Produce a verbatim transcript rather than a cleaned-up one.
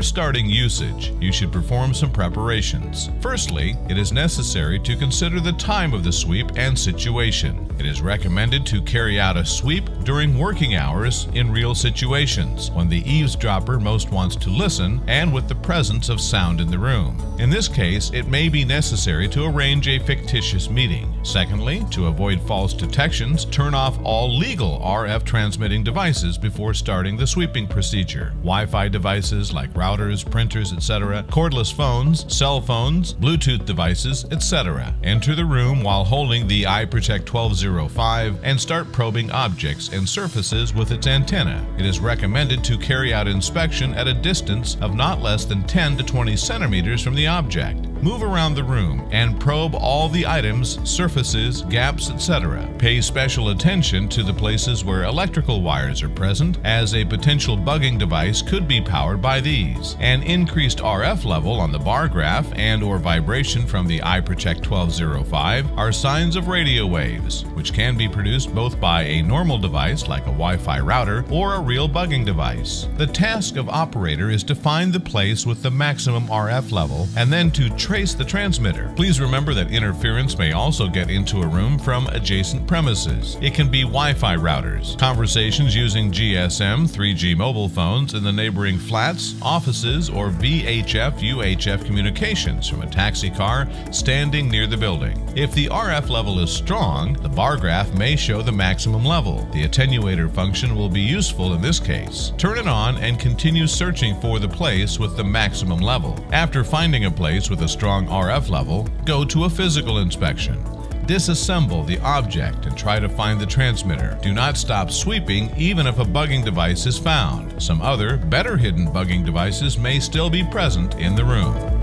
Before starting usage, you should perform some preparations. Firstly, it is necessary to consider the time of the sweep and situation. It is recommended to carry out a sweep during working hours in real situations, when the eavesdropper most wants to listen and with the presence of sound in the room. In this case, it may be necessary to arrange a fictitious meeting. Secondly, to avoid false detections, turn off all legal R F transmitting devices before starting the sweeping procedure. Wi-Fi devices like routers, printers, et cetera, cordless phones, cell phones, Bluetooth devices, et cetera. Enter the room while holding the iProtect twelve oh five and start probing objects and surfaces with its antenna. It is recommended to carry out inspection at a distance of not less than ten to twenty centimeters from the object. Move around the room and probe all the items, surfaces, gaps, et cetera. Pay special attention to the places where electrical wires are present, as a potential bugging device could be powered by these. An increased R F level on the bar graph and or vibration from the iProcheck twelve oh five are signs of radio waves, which can be produced both by a normal device like a Wi-Fi router or a real bugging device. The task of operator is to find the place with the maximum R F level and then to trace the transmitter. Please remember that interference may also get into a room from adjacent premises. It can be Wi-Fi routers, conversations using G S M, three G mobile phones in the neighboring flats, offices, or V H F U H F communications from a taxi car standing near the building. If the R F level is strong, the bar graph may show the maximum level. The attenuator function will be useful in this case. Turn it on and continue searching for the place with the maximum level. After finding a place with a strong R F level, go to a physical inspection. Disassemble the object and try to find the transmitter. Do not stop sweeping even if a bugging device is found. Some other, better hidden bugging devices may still be present in the room.